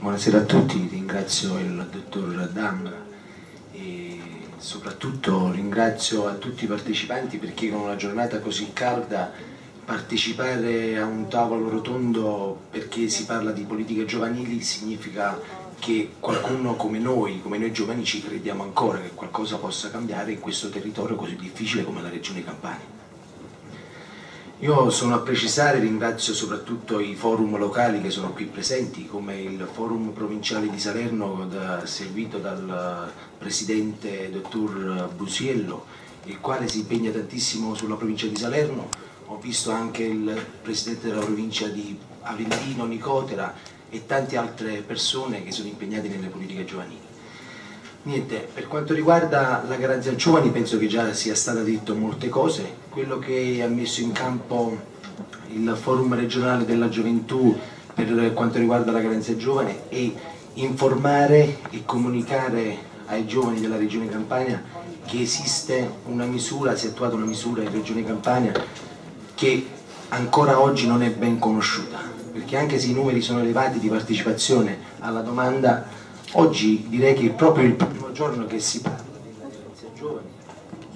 Buonasera a tutti, ringrazio il dottor D'Ambra e soprattutto ringrazio a tutti i partecipanti perché con una giornata così calda partecipare a un tavolo rotondo perché si parla di politiche giovanili significa che qualcuno come noi giovani ci crediamo ancora che qualcosa possa cambiare in questo territorio così difficile come la regione Campania. Io sono a precisare, ringrazio soprattutto i forum locali che sono qui presenti, come il forum provinciale di Salerno servito dal presidente dottor Busiello, il quale si impegna tantissimo sulla provincia di Salerno. Ho visto anche il presidente della provincia di Arendino, Nicotera e tante altre persone che sono impegnate nelle politiche giovanili. Niente, per quanto riguarda la garanzia giovani penso che già sia stato detto molte cose. Quello che ha messo in campo il Forum Regionale della Gioventù per quanto riguarda la garanzia giovane è informare e comunicare ai giovani della Regione Campania che esiste una misura, si è attuata una misura in Regione Campania che ancora oggi non è ben conosciuta, perché anche se i numeri sono elevati di partecipazione alla domanda, oggi direi che proprio il primo giorno che si parla della garanzia giovane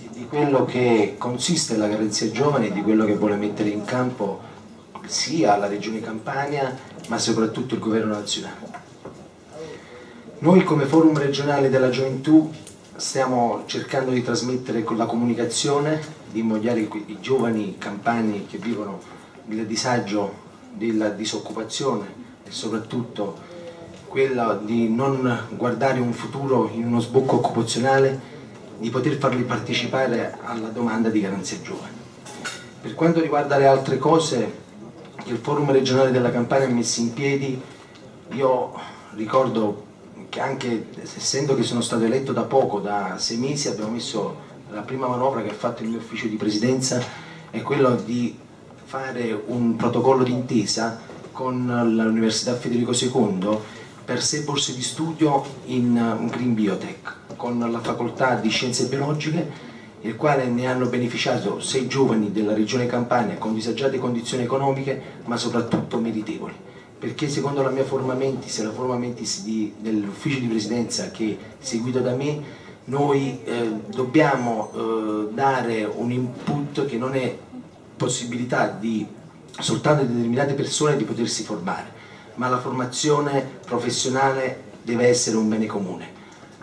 e di quello che consiste la garanzia giovane e di quello che vuole mettere in campo sia la Regione Campania ma soprattutto il Governo nazionale. Noi come Forum Regionale della Gioventù stiamo cercando di trasmettere con la comunicazione, di invogliare i giovani campani che vivono il disagio della disoccupazione e soprattutto quella di non guardare un futuro in uno sbocco occupazionale, di poter farli partecipare alla domanda di garanzia giovani. Per quanto riguarda le altre cose che il Forum Regionale della Campania ha messo in piedi, io ricordo che anche essendo che sono stato eletto da poco, da 6 mesi, abbiamo messo la prima manovra che ha fatto il mio ufficio di presidenza, è quella di fare un protocollo d'intesa con l'Università Federico II per 6 borse di studio in Green Biotech con la facoltà di scienze biologiche, il quale ne hanno beneficiato 6 giovani della regione Campania con disagiate condizioni economiche ma soprattutto meritevoli, perché secondo la mia forma mentis e la forma mentis dell'ufficio di presidenza che seguito da me, noi dobbiamo dare un input che non è possibilità di soltanto determinate persone di potersi formare, ma la formazione professionale deve essere un bene comune,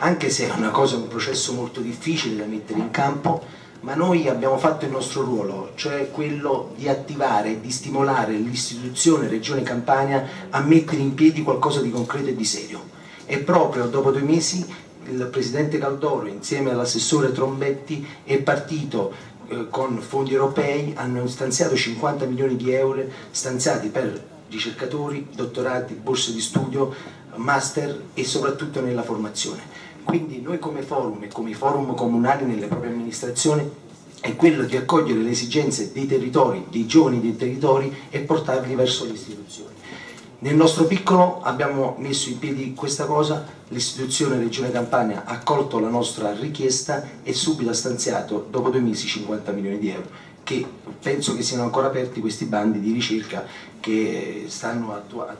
anche se è una cosa, un processo molto difficile da mettere in campo, ma noi abbiamo fatto il nostro ruolo, cioè quello di attivare e di stimolare l'istituzione Regione Campania a mettere in piedi qualcosa di concreto e di serio. E proprio dopo 2 mesi il presidente Caldoro insieme all'assessore Trombetti è partito con fondi europei, hanno stanziato 50 milioni di euro stanziati per ricercatori, dottorati, borse di studio, master e soprattutto nella formazione. Quindi noi come forum e come forum comunali nelle proprie amministrazioni è quello di accogliere le esigenze dei territori, dei giovani dei territori e portarli verso le istituzioni. Nel nostro piccolo abbiamo messo in piedi questa cosa, l'istituzione Regione Campania ha accolto la nostra richiesta e subito ha stanziato dopo 2 mesi 50 milioni di euro, che penso che siano ancora aperti questi bandi di ricerca che stanno attuati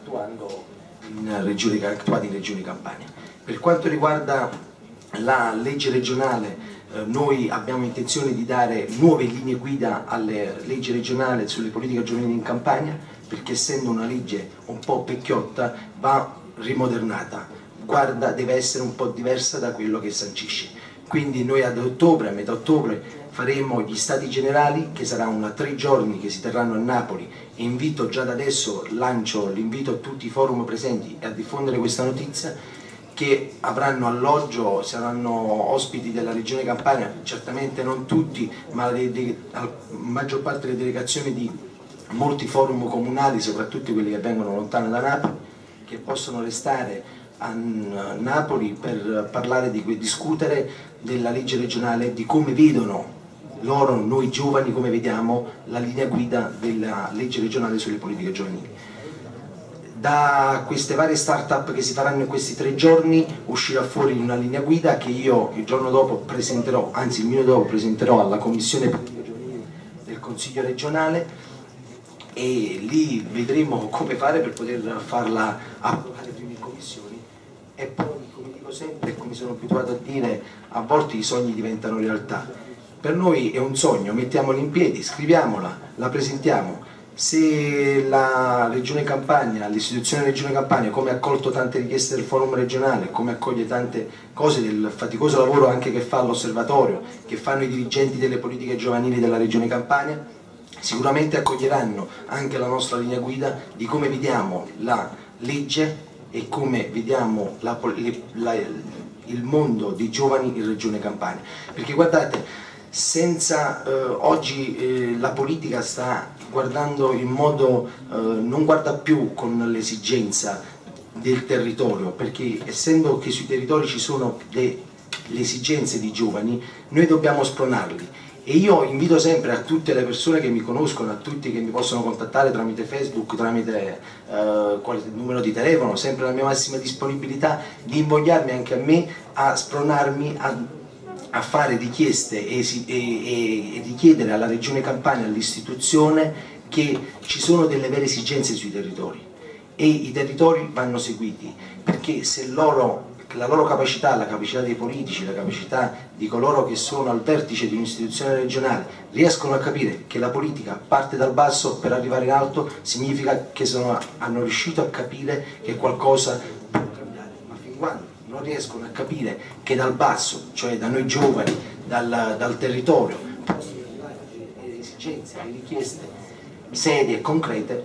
in Regione Campania. Per quanto riguarda la legge regionale, noi abbiamo intenzione di dare nuove linee guida alle leggi regionali sulle politiche giovanili in Campania, perché essendo una legge un po' vecchiotta va rimodernata, deve essere un po' diversa da quello che sancisce. Quindi noi ad ottobre, a metà ottobre, faremo gli stati generali che saranno 3 giorni che si terranno a Napoli e invito già da adesso, lancio l'invito a tutti i forum presenti a diffondere questa notizia che avranno alloggio, saranno ospiti della Regione Campania, certamente non tutti, ma la maggior parte delle delegazioni di molti forum comunali, soprattutto quelli che vengono lontano da Napoli, che possono restare a Napoli per parlare discutere della legge regionale, di come vedono loro, noi giovani, come vediamo la linea guida della legge regionale sulle politiche giovanili. Da queste varie start-up che si faranno in questi 3 giorni uscirà fuori una linea guida che io il giorno dopo presenterò, anzi il minuto dopo presenterò alla Commissione Politiche Giovanili del Consiglio regionale e lì vedremo come fare per poter farla approvare prima in Commissione commissioni, e poi, come dico sempre, come sono abituato a dire, a volte i sogni diventano realtà. Per noi è un sogno, mettiamola in piedi, scriviamola, la presentiamo. Se la Regione Campania, l'istituzione Regione Campania, come ha accolto tante richieste del Forum regionale, come accoglie tante cose del faticoso lavoro anche che fa l'osservatorio, che fanno i dirigenti delle politiche giovanili della Regione Campania, sicuramente accoglieranno anche la nostra linea guida di come vediamo la legge e come vediamo il mondo dei giovani in Regione Campania. Perché guardate, senza oggi la politica sta guardando in modo, non guarda più con l'esigenza del territorio, perché essendo che sui territori ci sono le esigenze di giovani, noi dobbiamo spronarli. E io invito sempre a tutte le persone che mi conoscono, a tutti che mi possono contattare tramite Facebook, tramite qualche numero di telefono, sempre la mia massima disponibilità, di invogliarmi anche a me, a spronarmi, a fare richieste e di chiedere alla Regione Campania, all'istituzione, che ci sono delle vere esigenze sui territori e i territori vanno seguiti, perché se la loro capacità, la capacità dei politici, la capacità di coloro che sono al vertice di un'istituzione regionale riescono a capire che la politica parte dal basso per arrivare in alto, significa che hanno riuscito a capire che qualcosa può cambiare. Ma fin quando non riescono a capire che dal basso, cioè da noi giovani, dal territorio, possono arrivare le esigenze, le richieste serie e concrete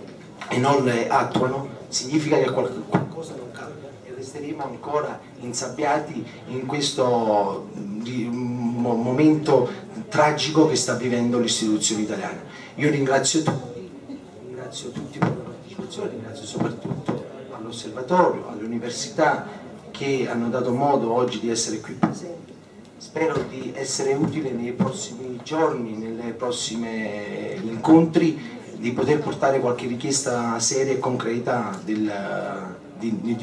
e non le attuano, significa che qualcosa non cambia e resteremo ancora insabbiati in questo momento tragico che sta vivendo l'istituzione italiana. Io ringrazio tutti per la partecipazione, ringrazio soprattutto all'osservatorio, alle università, che hanno dato modo oggi di essere qui presenti. Spero di essere utile nei prossimi giorni, nei prossimi incontri, di poter portare qualche richiesta seria e concreta di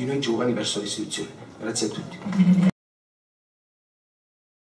noi giovani verso l'istituzione. Grazie a tutti.